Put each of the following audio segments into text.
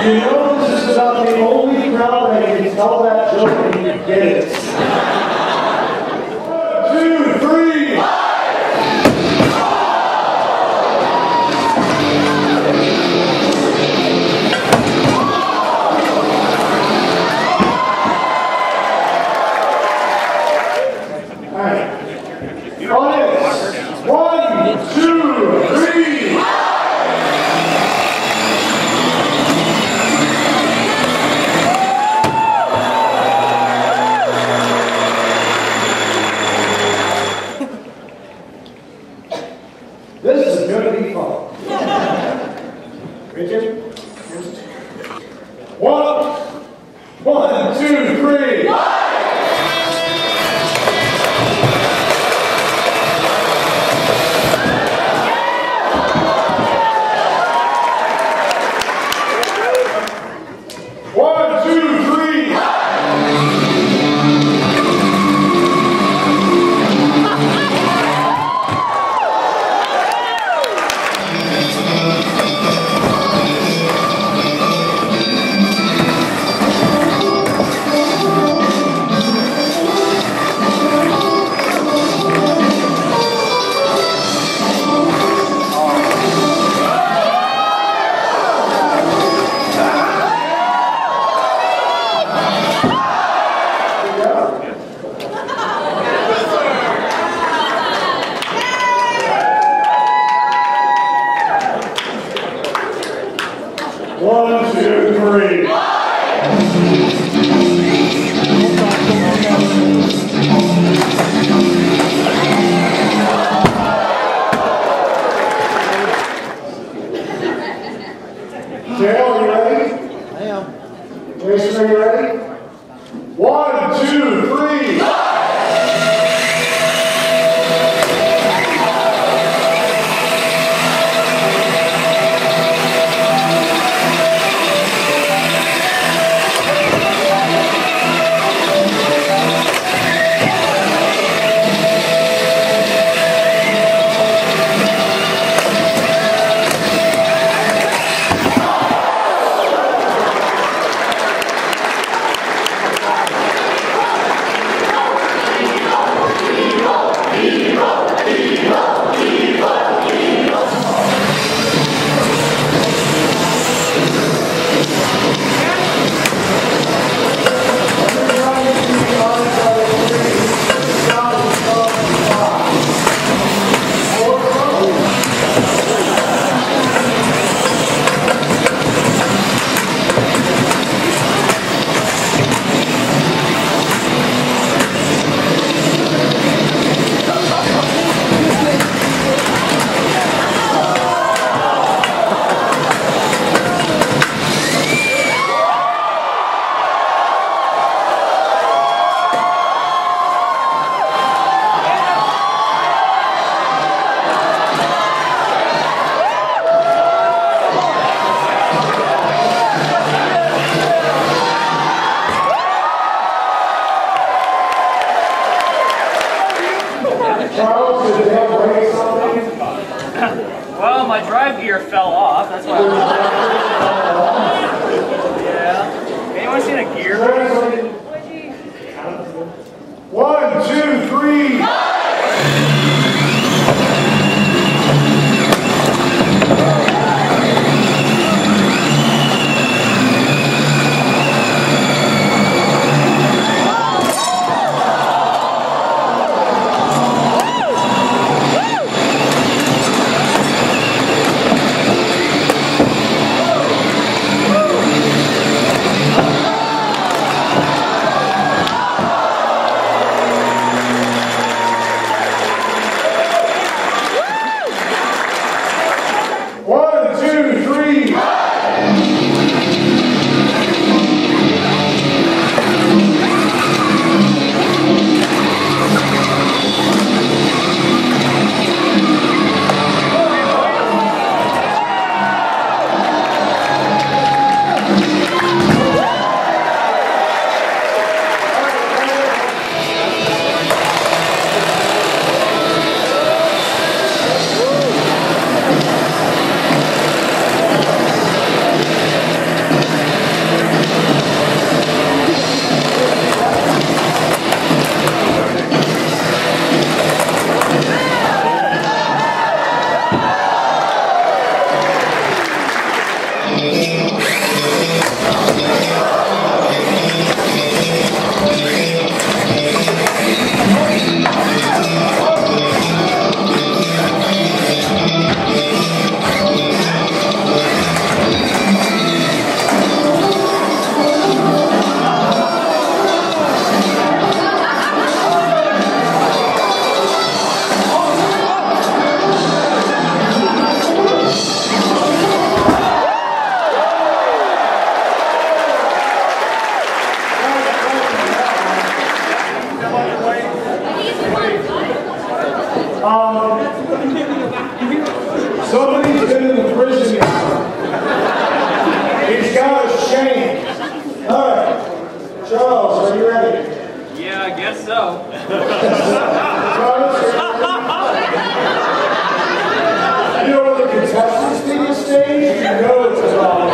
You know, this is about the only crowd that can tell that joke and you get it. 1, 2, 3. All right. Audience. 1, 2, 3. Well, my drive gear fell off, that's why I was yeah. Anyone seen a gear race? 1, 2, 3! Go! Somebody's been in prison now. He's got a shame. Alright. Charles, are you ready? Yeah, I guess so. Charles, you know what the contestants do this stage? You know it's all.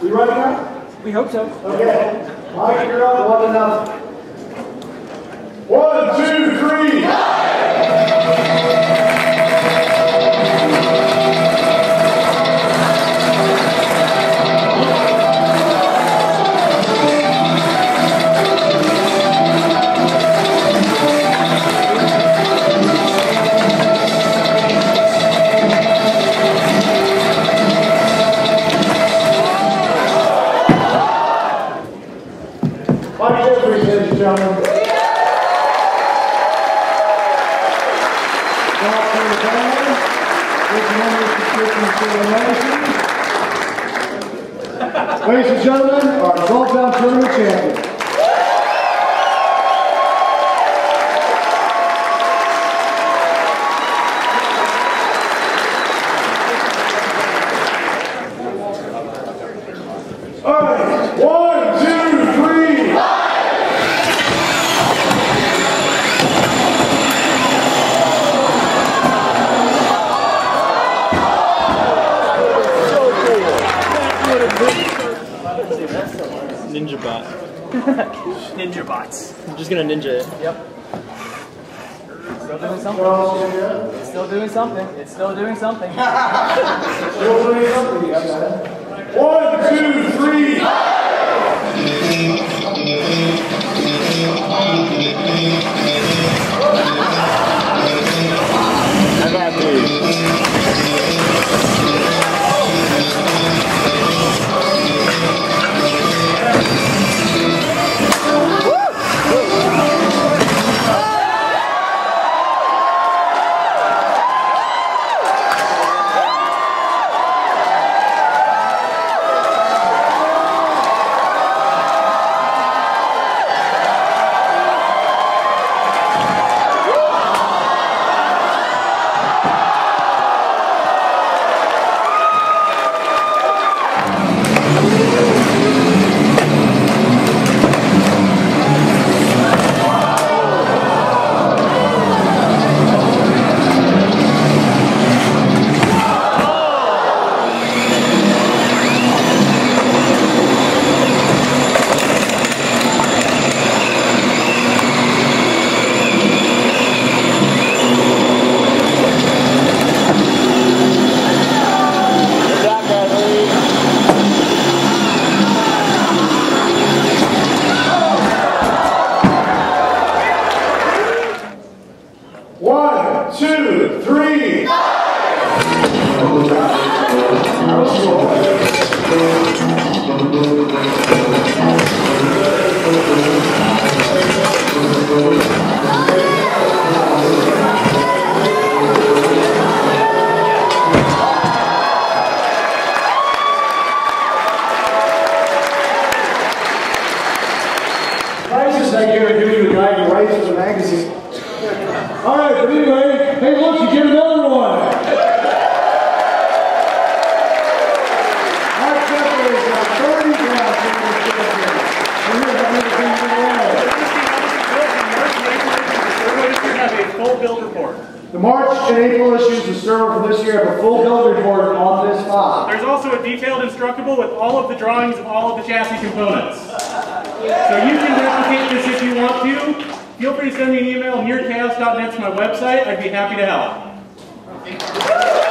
We ready now? We hope so. Okay. All right, you're up 1-0. 1, 2, 3. Why Ladies and gentlemen, our 12-pound tournament champion. Ninja bot. Ninja bots. I'm just gonna ninja it. Yep. Still doing something. Oh, yeah. It's still doing something. It's still doing something. Still doing something. Yep. 1, 2, 3. I got you. The March and April issues of Servo for this year have a full build report on this file. There's also a detailed instructable with all of the drawings of all of the chassis components. So you can replicate this if you want to. Feel free to send me an email. nearcavs.net's my website. I'd be happy to help.